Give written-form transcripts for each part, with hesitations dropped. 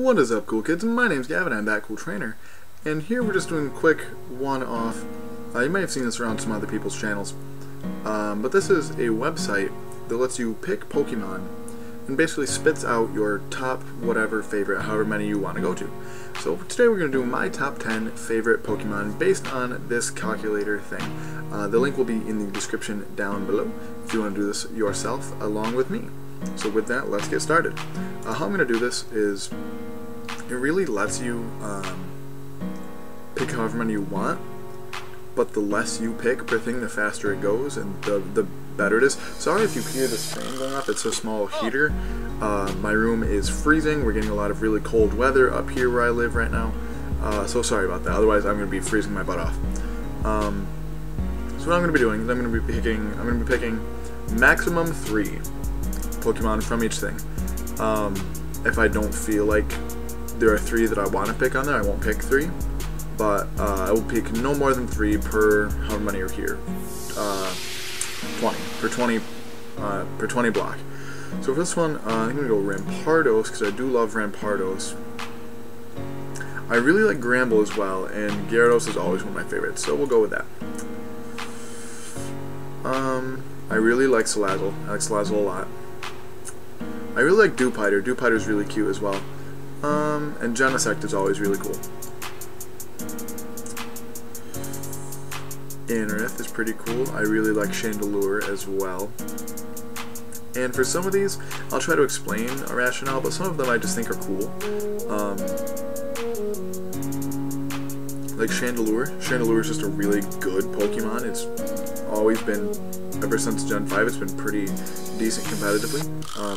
What is up, cool kids? My name's Gavin, I'm that cool trainer, and here we're just doing a quick one-off. You may have seen this around some other people's channels, but this is a website that lets you pick Pokemon and basically spits out your top whatever favorite, however many you want to go to. So today we're going to do my top 10 favorite Pokemon based on this calculator thing. The link will be in the description down below if you want to do this yourself along with me. So with that, let's get started. How I'm going to do this is, it really lets you pick however many you want, but the less you pick per thing, the faster it goes and the better it is. Sorry if you hear this fan going off, it's a small heater. My room is freezing, we're getting a lot of really cold weather up here where I live right now. So sorry about that, otherwise I'm going to be freezing my butt off. So what I'm going to be doing is I'm going to be picking maximum 3 Pokemon from each thing. If I don't feel like there are 3 that I want to pick on there, I won't pick 3, but I will pick no more than 3 per however many are here, 20 per 20 block. So for this one, I'm gonna go Rampardos because I do love Rampardos. I really like Grimble as well, and Gyarados is always one of my favorites, so we'll go with that. I really like Salazzle. I like Salazzle a lot. I really like Dupe Hider. Dupe Hider is really cute as well. And Genesect is always really cool. Anorith is pretty cool. I really like Chandelure as well. And for some of these, I'll try to explain a rationale, but some of them I just think are cool. Like Chandelure. Chandelure is just a really good Pokemon. It's always been, ever since Gen 5, it's been pretty decent competitively.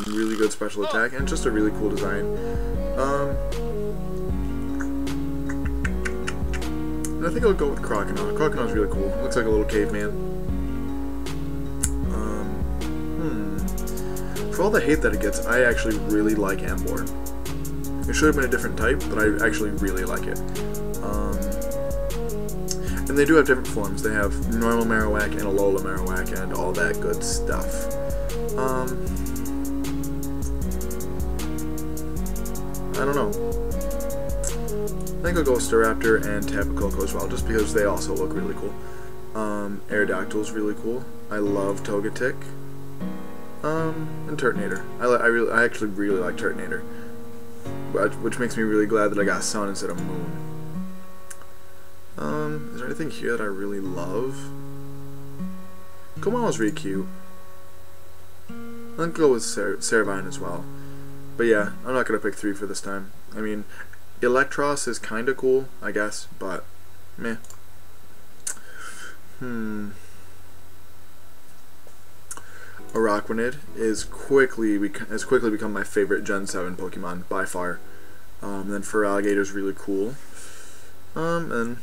Really good special attack, and just a really cool design. And I think I'll go with Croconaw. Croconaw's really cool. Looks like a little caveman. For all the hate that it gets, I actually really like Ambor. It should have been a different type, but I actually really like it. And they do have different forms. They have normal Marowak and Alola Marowak and all that good stuff. I don't know. I think I'll go with Staraptor and Tapu Coco as well, just because they also look really cool. Aerodactyl is really cool. I love Togetic. And Tortanator. I actually really like Tortanator, which makes me really glad that I got Sun instead of Moon. Is there anything here that I really love? Komala is really cute. I'll go with Saravine as well. But yeah, I'm not going to pick 3 for this time. I mean, Heracross is kind of cool, I guess, but meh. Araquanid has quickly become my favorite Gen 7 Pokemon, by far. Then Feraligatr is really cool. And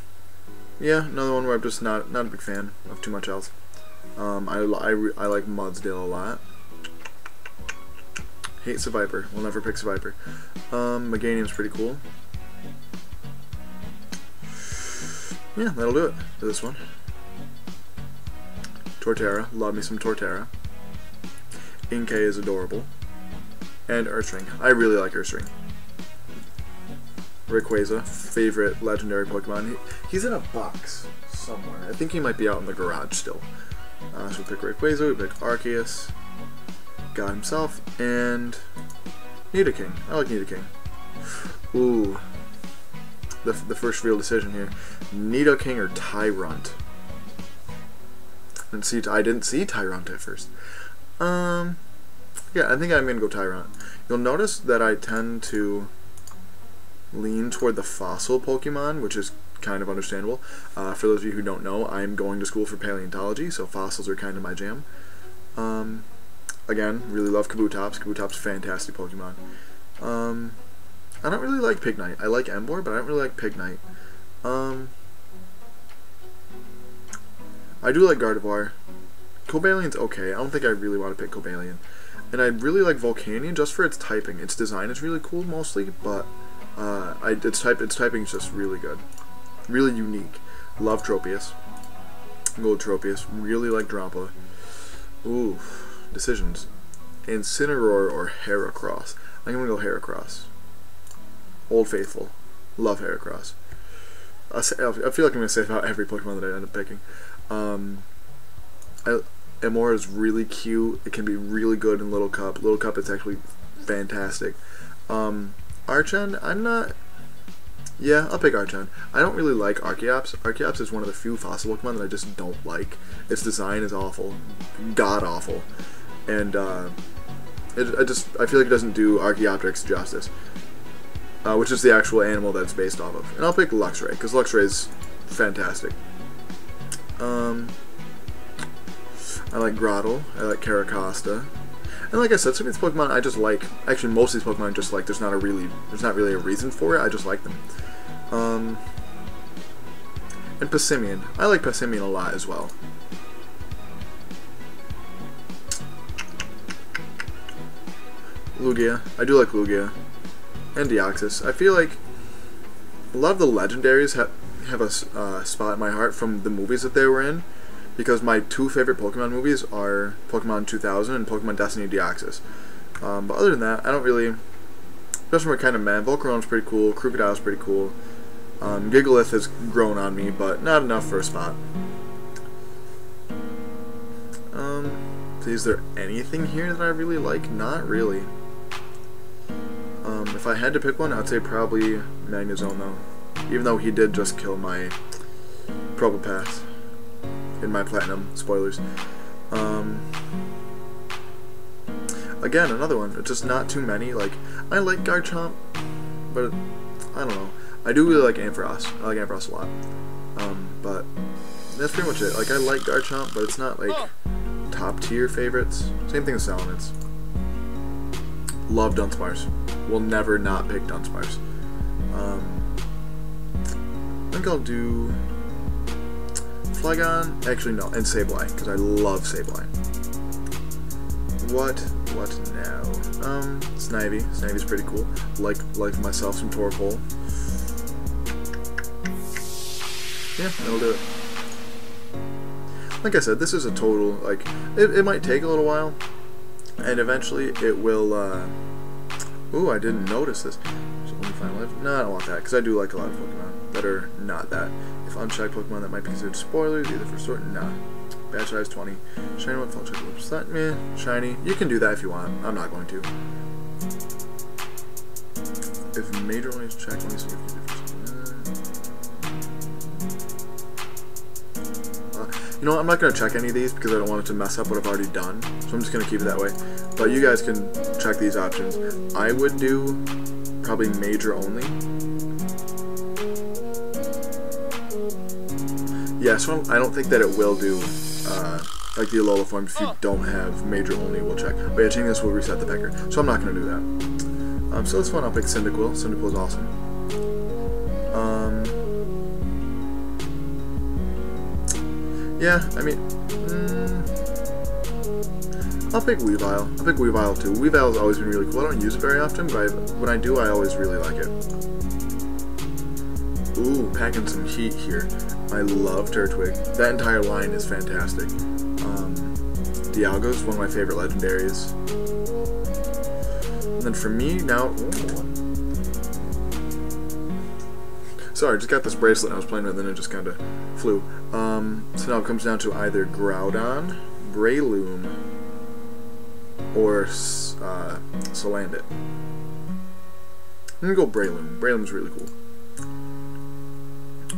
yeah, another one where I'm just not a big fan of too much else. I like Mudsdale a lot. Hate Seviper. We'll never pick Seviper. Meganium's pretty cool. Yeah, that'll do it for this one. Torterra. Love me some Torterra. Inkay is adorable. And Ursaring. I really like Ursaring. Rayquaza, favorite legendary Pokemon. He's in a box somewhere. I think he might be out in the garage still. So we pick Rayquaza, we pick Arceus, God himself, and Nidoking. I like Nidoking. Ooh, the first real decision here. Nidoking or Tyrant? I didn't see Tyrant at first. Yeah, I think I'm gonna go Tyrant. You'll notice that I tend to lean toward the fossil Pokemon, which is kind of understandable. For those of you who don't know, I'm going to school for paleontology, so fossils are kind of my jam. Again, really love Kabutops. Kabutops, fantastic Pokemon. I don't really like Pignite. I like Embor, but I don't really like Pignite. I do like Gardevoir. Cobaline's okay. I don't think I really want to pick Cobalion. And I really like Volcanion just for its typing. Its design is really cool mostly, but its typing is just really good. Really unique. Love Tropius. Gold Tropius. Really like Drampa. Ooh. Decisions. Incineroar or Heracross. I'm going to go Heracross. Old Faithful. Love Heracross. I feel like I'm going to say about every Pokemon that I end up picking. Emora is really cute. It can be really good in Little Cup. Little Cup is actually fantastic. Archon, I'm not... Yeah, I'll pick Archon. I don't really like Archeops. Archeops is one of the few fossil Pokemon that I just don't like. Its design is awful. God awful. And I feel like it doesn't do Archaeopteryx justice. Which is the actual animal that's based off of. And I'll pick Luxray, because Luxray is fantastic. I like Grottle. I like Caracosta. And like I said, some of these Pokemon I just like. Actually, most of these Pokemon I just like. There's not really a reason for it. I just like them. And Passimian. I like Passimian a lot as well. Lugia. I do like Lugia. And Deoxys. I feel like a lot of the legendaries have a spot in my heart from the movies that they were in. Because my two favorite Pokemon movies are Pokemon 2000 and Pokemon Destiny Deoxys. But other than that, I don't really... Especially when we're kind of mad. Volcarone's pretty cool. Crocodile's pretty cool. Gigalith has grown on me, but not enough for a spot. Is there anything here that I really like? Not really. If I had to pick one, I'd say probably Magnezone, though. Even though he did just kill my Probopass. In my Platinum, spoilers. Again, another one. It's just not too many. Like, I like Garchomp, but I don't know. I do really like Ampharos. I like Ampharos a lot. But that's pretty much it. Like, I like Garchomp, but it's not like top tier favorites. Same thing with Salamence. Love Dunsparce. Will never not pick Dunsparce. I think I'll do Flygon, actually no, and Sableye, because I love Sableye. What now? Snivy. Snivy's pretty cool. Like myself some Torkoal. Yeah, that'll do it. Like I said, this is a total, like, it might take a little while, and eventually it will, ooh, I didn't notice this. No, I don't want that, because I do like a lot of Pokemon that are not that. If unchecked Pokemon, that might be considered spoilers, either for sort, nah. Badge size 20. Shiny one, full check lips. That, meh. Shiny. You can do that if you want. I'm not going to. If major one is checked, let me see if you difference. You know what? I'm not going to check any of these because I don't want it to mess up what I've already done. So I'm just going to keep it that way. But you guys can check these options. I would do probably major only. Yeah, so I don't think that it will do, like the Alola forms if you don't have Major Only, we'll check. But yeah, changing this will reset the pecker, so I'm not going to do that. So this one, I'll pick Cyndaquil. Cyndaquil's awesome. Yeah, I mean, I'll pick Weavile. I'll pick Weavile too. Weavile's always been really cool. I don't use it very often, but when I do, I always really like it. Ooh, packing some heat here. I love Turtwig. That entire line is fantastic. Dialga's one of my favorite legendaries. And then for me, now... Ooh. Sorry, I just got this bracelet and I was playing with it and it just kind of flew. So now it comes down to either Groudon, Breloom, or Salandit. I'm going to go Breloom. Breloom's really cool.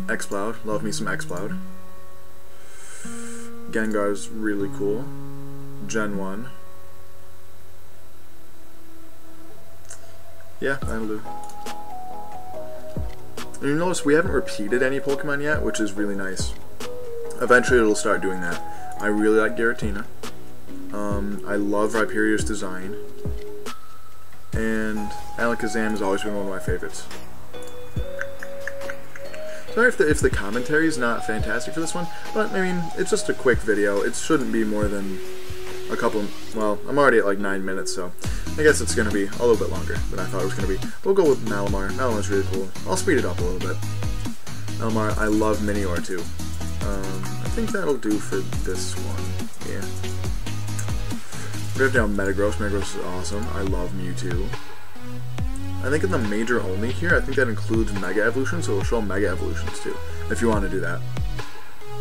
Xploud, love me some Xploud. Gengar's really cool. Gen 1. Yeah, that'll do. And you notice we haven't repeated any Pokemon yet, which is really nice. Eventually it'll start doing that. I really like Giratina. I love Rhyperior's design. And Alakazam has always been one of my favorites. Sorry if the commentary is not fantastic for this one, but I mean, it's just a quick video. It shouldn't be more than a couple, well, I'm already at like 9 minutes, so I guess it's going to be a little bit longer than I thought it was going to be. We'll go with Malamar. Malamar's really cool. I'll speed it up a little bit. Malamar, I love Minior too. I think that'll do for this one. Yeah. We have down Metagross. Metagross is awesome. I love Mewtwo. I think in the major only here, I think that includes Mega Evolutions, so it'll show Mega Evolutions too, if you want to do that.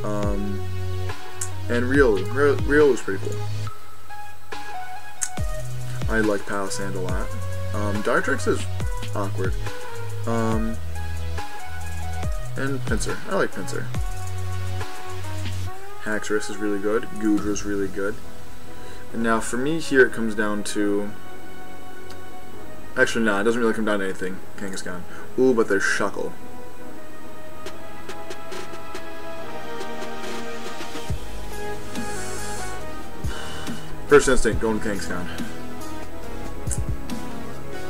And Riolu. Riolu is pretty cool. I like Palisand a lot. Dartrix is awkward. And Pinsir. I like Pinsir. Haxorus is really good. Goodra is really good. And now for me here it comes down to... Actually, no, it doesn't really come down to anything. Kangaskhan. Ooh, but there's Shuckle. First instinct, going to Kangaskhan.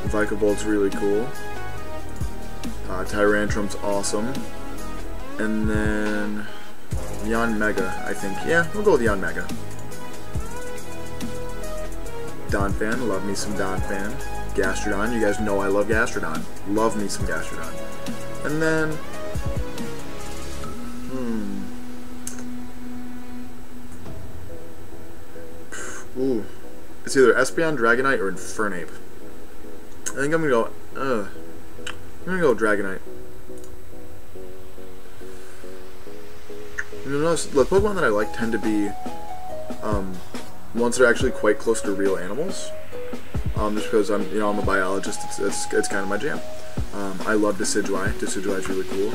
Vikavolt's really cool. Tyrantrum's awesome. And then... Yon Mega, I think. Yeah, we'll go with Yon Mega. Donphan, love me some Donphan. Gastrodon, you guys know I love Gastrodon. Love me some Gastrodon. And then... Ooh. It's either Espeon, Dragonite, or Infernape. I think I'm gonna go... I'm gonna go Dragonite. You notice the Pokemon that I like tend to be ones that are actually quite close to real animals. Just because I'm a biologist, it's kind of my jam. I love Decidueye. Decidueye is really cool.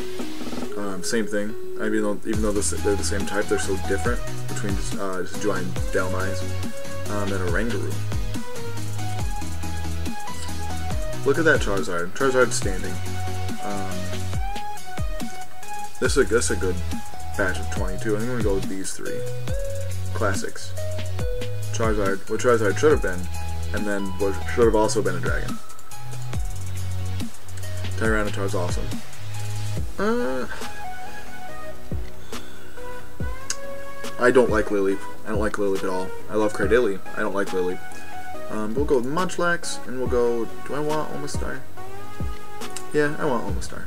Same thing. I mean, even though they're the same type, they're so different between Decidueye and Delmize and Oranguru. Look at that Charizard. Charizard's standing. This is a good batch of 22. I'm going to go with these three. Classics. Charizard. What Charizard should have been, and then what should have also been a dragon. Tyranitar's awesome. I don't like Lily. I don't like Lily at all. I love Cradilly. I don't like Lily. We'll go with Munchlax, and we'll go... Do I want Omastar? Yeah, I want Omastar.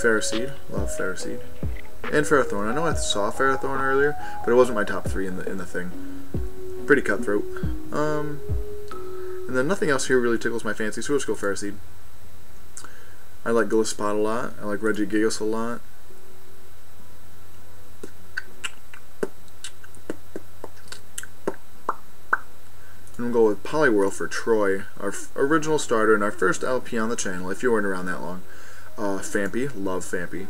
Ferroseed. Love Ferroseed. And Ferrothorn. I know I saw Ferrothorn earlier, but it wasn't my top three in the thing. Pretty cutthroat. And then nothing else here really tickles my fancy, so we'll just go Ferroseed. I like Gliscor a lot. I like Regigigas a lot. And we'll go with Poliwhirl for Troy, our original starter and our first LP on the channel, if you weren't around that long. Fampi, love Fampi.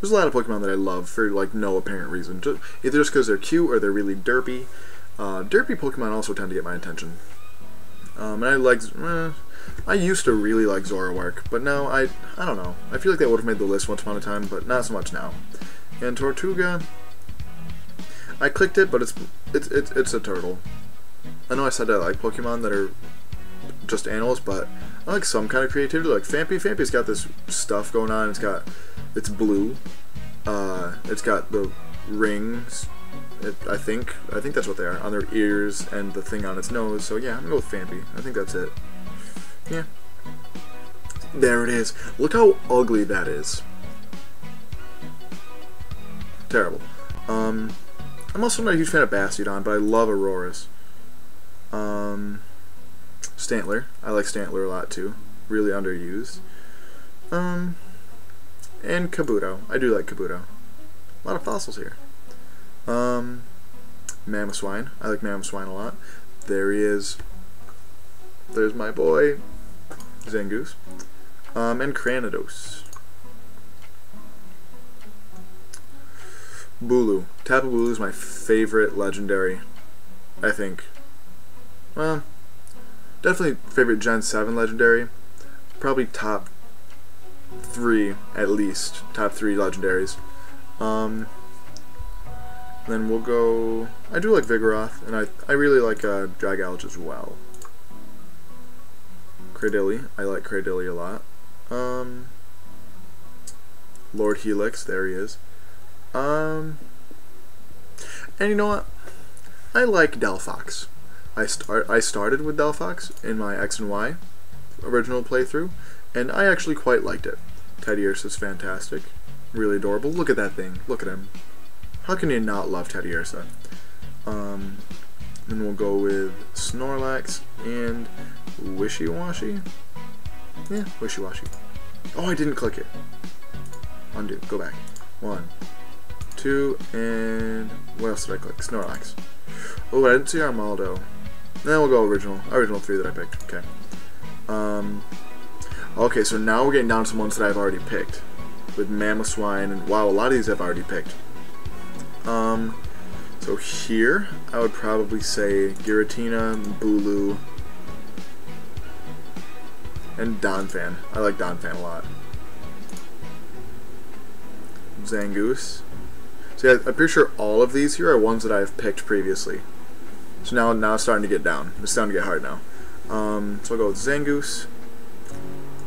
There's a lot of Pokemon that I love for like no apparent reason. Either just because they're cute or they're really derpy. Derpy Pokemon also tend to get my attention. And I like... I used to really like Zoroark, but now I don't know. I feel like that would have made the list once upon a time, but not so much now. And Tortuga... I clicked it, but it's a turtle. I know I said I like Pokemon that are just animals, but I like some kind of creativity. Like Fampi. Fampi's got this stuff going on. It's blue. It's got the rings. I think that's what they are on their ears and the thing on its nose. So yeah, I'm gonna go with Fampi. I think that's it. Yeah. There it is. Look how ugly that is. Terrible. I'm also not a huge fan of Bastiodon, but I love Aurorus. Stantler. I like Stantler a lot too. Really underused. And Kabuto. I do like Kabuto. A lot of fossils here. Mamoswine. I like Mamoswine a lot. There he is. There's my boy. Zangoose. And Cranidos. Bulu. Tapu Bulu is my favorite legendary, I think. Well, definitely favorite Gen 7 legendary. Probably top 3 at least. Top 3 legendaries. Then we'll go... I do like Vigoroth, and I really like Dragalge as well. Cradilly. I like Cradilly a lot. Lord Helix. There he is. And you know what? I like Delphox. I started with Delphox in my X and Y original playthrough, and I actually quite liked it. Teddy Ursa is fantastic, really adorable. Look at that thing. Look at him. How can you not love Teddy Ursa? Then we'll go with Snorlax and Wishy-Washy. Yeah, Wishy-Washy. Oh, I didn't click it. Undo. Go back. 1, 2, and what else did I click? Snorlax. Oh, I didn't see Armaldo. Then we'll go original 3 that I picked. Okay. Okay, so now we're getting down to some ones that I've already picked. With Mamoswine, and wow, a lot of these I've already picked. So here, I would probably say Giratina, Bulu, and Donphan. I like Donphan a lot. Zangoose. So yeah, I'm pretty sure all of these here are ones that I've picked previously. So now it's starting to get down. It's starting to get hard now. So I'll go with Zangoose.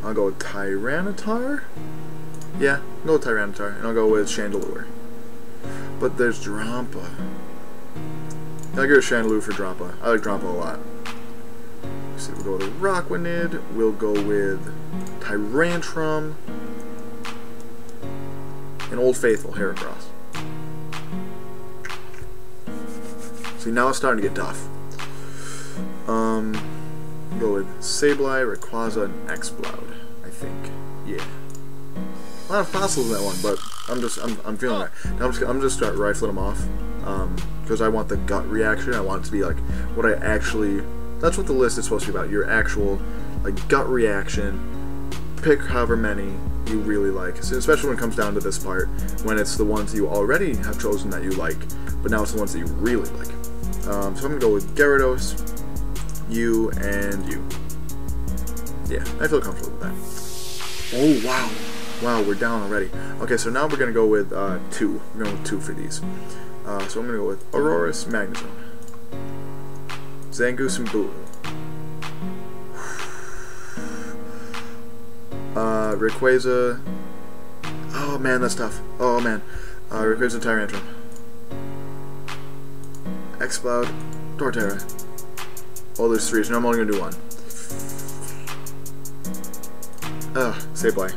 I'll go with Tyranitar. Yeah, I'll go with Tyranitar. And I'll go with Chandelure. But there's Drampa. I'll go with Chandelure for Drampa. I like Drampa a lot. So we'll go with Rockwanid. We'll go with Tyrantrum. And Old Faithful, Heracross. See, now it's starting to get tough. Go with Sableye, Rayquaza, and Exploud, I think. Yeah. A lot of fossils in that one, but I'm feeling it. Now I'm just start rifling them off, because I want the gut reaction. I want it to be like what I actually. That's what the list is supposed to be about. Your actual like gut reaction. Pick however many you really like, so especially when it comes down to this part, when it's the ones you already have chosen that you like, but now it's the ones that you really like. So I'm gonna go with Gyarados, you, and you. Yeah, I feel comfortable with that. Oh, wow. Wow, we're down already. Okay, so now we're gonna go with two. We're going with two for these. So I'm gonna go with Aurorus, Magnezone, Zangoose, and Bulu. Rayquaza. Oh man, that's tough. Oh man. Rayquaza, Tyrantrum, Exploud, Torterra. Oh, there's three, so now I'm only gonna do one. Sableye.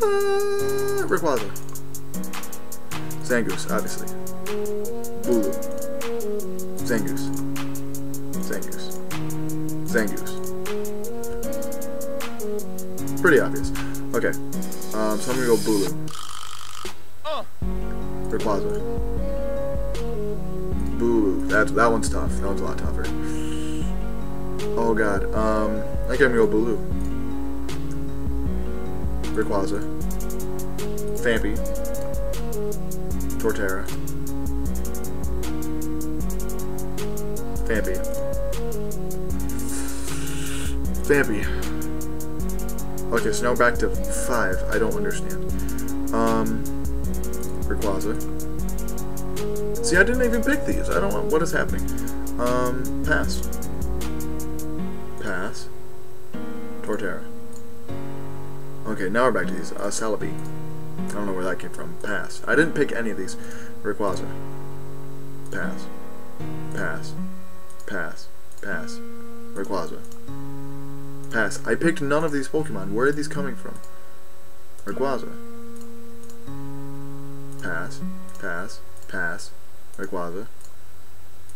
Rayquaza. Zangoose, obviously. Bulu. Zangoose. Zangoose. Zangoose. Pretty obvious. Okay. So I'm gonna go Bulu. Rayquaza. Bulu. That one's tough. That one's a lot tougher. Oh god. I think I'm gonna go Bulu. Rayquaza. Fampi. Torterra. Fampi. Fampi. Okay, so now back to 5. I don't understand. Rayquaza. See, I didn't even pick these. I don't know what is happening. Pass. Pass. Torterra. Okay, now we're back to these. Salazzle. I don't know where that came from. Pass. I didn't pick any of these. Rayquaza. Pass. Pass. Pass. Pass. Rayquaza. Pass. I picked none of these Pokemon. Where are these coming from? Rayquaza. Pass. Pass. Pass. Rayquaza.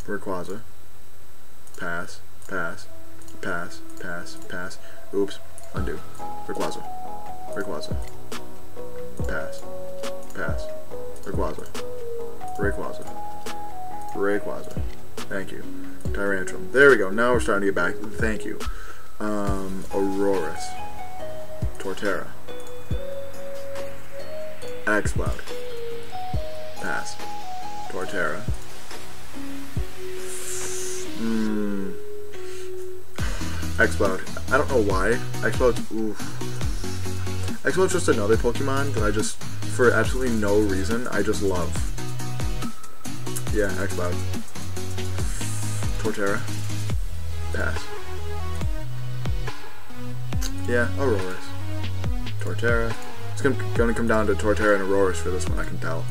Rayquaza. Pass. Pass. Pass. Pass. Pass. Oops. Undo. Rayquaza. Rayquaza. Pass. Pass. Rayquaza. Rayquaza. Rayquaza. Thank you. Tyrantrum. There we go. Now we're starting to get back. Thank you. Aurorus. Torterra. Axcloud. Pass. Torterra. Exploud. I don't know why. Exploud's oof. Exploud's just another Pokemon that I just, for absolutely no reason, I just love. Yeah, Exploud. Torterra. Pass. Yeah, Aurorus. Torterra. It's gonna come down to Torterra and Aurorus for this one, I can tell.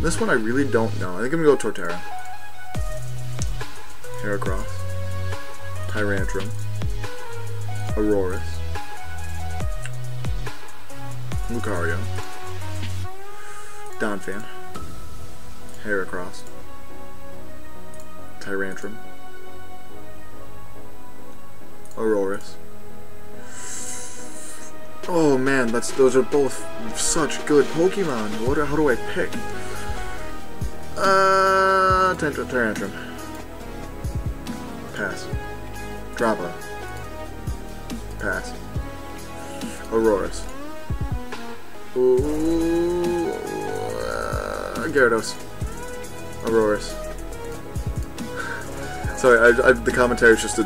This one I really don't know. I think I'm going to go Torterra. Heracross. Tyrantrum. Aurorus. Lucario. Donphan. Heracross, Tyrantrum, Aurorus. Oh man, those are both such good Pokemon. How do I pick? Tyrantrum. Pass. Drapa. Pass. Aurorus. Ooh, Gyarados. Aurorus. Sorry, the commentary's just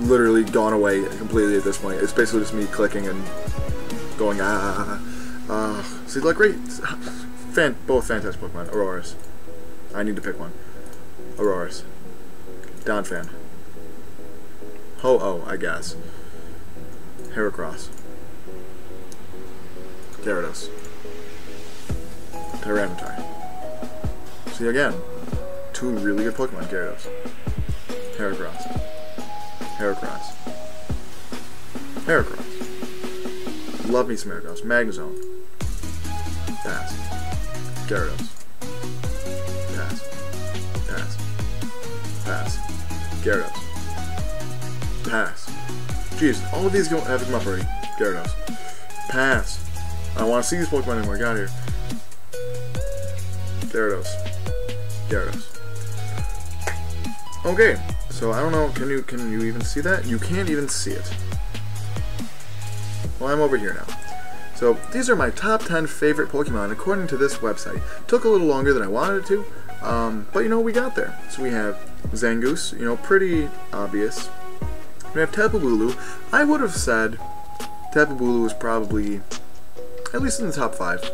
literally gone away completely at this point. It's basically just me clicking and going, see, like, great. Both fantastic Pokemon. Aurorus. I need to pick one. Aurorus. Donphan. Ho-Oh, I guess. Heracross. Gyarados. Tyranitar. See, again, two really good Pokemon. Gyarados. Heracross. Heracross. Heracross. Love me some Heracross. Magnezone. Pass. Gyarados. Pass. Pass. Pass. Gyarados. Pass. Jeez, all of these don't have them up already. Gyarados. Pass. I don't want to see these Pokemon anymore. Get out of here. Gyarados. Gyarados. Okay. So I don't know. Can you even see that? You can't even see it. Well, I'm over here now. So, these are my top 10 favorite Pokemon according to this website. Took a little longer than I wanted it to, but you know, we got there. So we have Zangoose, you know, pretty obvious. We have Tapu Bulu. I would have said Tapu Bulu is probably, at least in the top 5.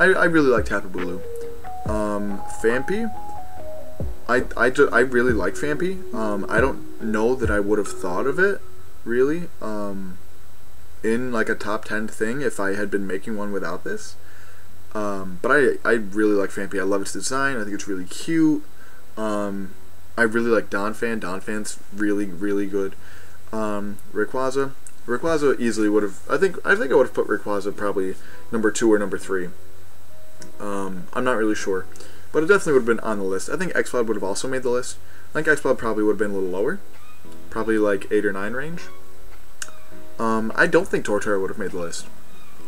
I really like Tapu Bulu. Fampi. I really like Fampi. I don't know that I would have thought of it, really. In like a top 10 thing if I had been making one without this, but I really like Fampi. I love its design. I think it's really cute. I really like Donphan. Donphan's really good. Rayquaza. Rayquaza easily would have, I think I would have put Rayquaza probably number 2 or number 3. I'm not really sure, but it definitely would have been on the list. I think X-Cloud would have also made the list. I think X-Cloud probably would have been a little lower, probably like 8 or 9 range. I don't think Torterra would have made the list.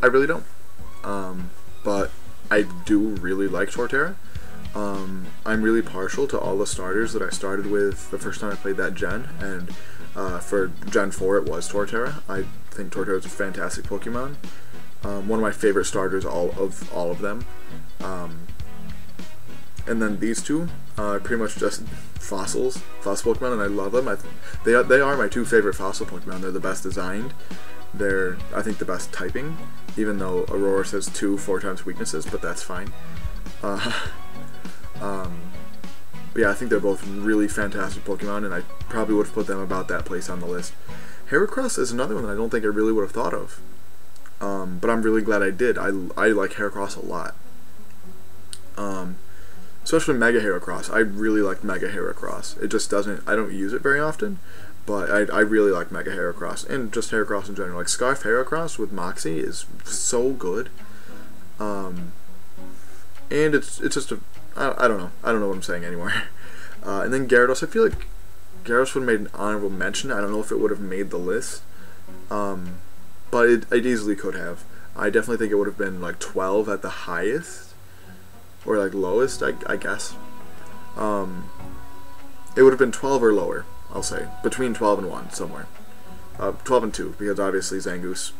I really don't. But I do really like Torterra. I'm really partial to all the starters that I started with the first time I played that gen, and for Gen 4 it was Torterra. I think Torterra is a fantastic Pokemon. One of my favorite starters all of them. And then these two are pretty much just fossil Pokemon, and I love them. They are my two favorite fossil Pokemon. They're the best designed. They're, I think, the best typing, even though Aurorus has 4 times weaknesses, but that's fine. But yeah, I think they're both really fantastic Pokemon, and I probably would have put them about that place on the list. Heracross is another one that I don't think I really would have thought of, but I'm really glad I did. I like Heracross a lot. Especially Mega Heracross. I really like Mega Heracross. It just doesn't, I don't use it very often, but I really like Mega Heracross, and just Heracross in general. Like Scarf Heracross with Moxie is so good. And it's just a, I don't know what I'm saying anymore. And then Gyarados. I feel like Gyarados would have made an honorable mention. I don't know if it would have made the list, but it easily could have. I definitely think it would have been like 12 at the highest. Or like lowest, I guess. It would have been 12 or lower, I'll say. Between 12 and 1, somewhere. 12 and 2, because obviously Zangoose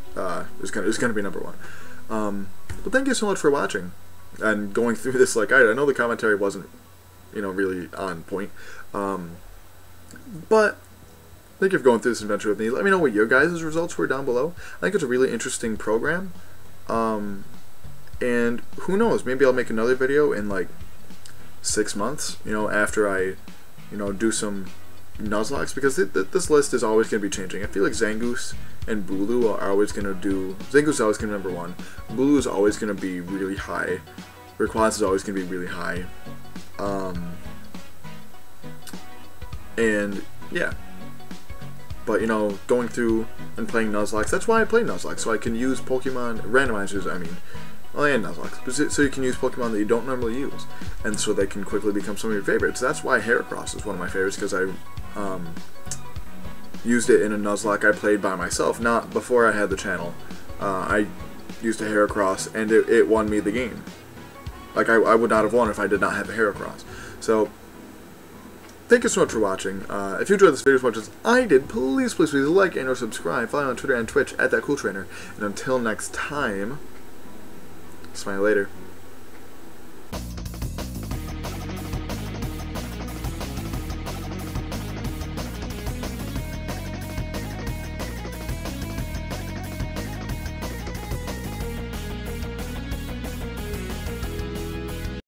is gonna be number 1. But thank you so much for watching. And going through this, like, I know the commentary wasn't, you know, really on point. But thank you for going through this adventure with me. Let me know what your guys' results were down below. I think it's a really interesting program. And who knows, maybe I'll make another video in like 6 months, you know, after I, you know, do some Nuzlocke, because this list is always going to be changing. I feel like Zangoose and Bulu are always going to do, Zangoose is always going to be number 1, Bulu is always going to be really high, Rayquaza is always going to be really high, and yeah. But, you know, going through and playing Nuzlocke, that's why I play Nuzlocke, so I can use Pokemon randomizers, I mean, Well, and Nuzlocke. So you can use Pokemon that you don't normally use, and so they can quickly become some of your favorites. That's why Heracross is one of my favorites, because I used it in a Nuzlocke I played by myself, not before I had the channel. I used a Heracross, and it won me the game. Like, I would not have won if I did not have a Heracross. So, thank you so much for watching. If you enjoyed this video as much as I did, please, please, please like and or subscribe. Follow me on Twitter and Twitch at ThatCoolTrainer. And until next time, smile later.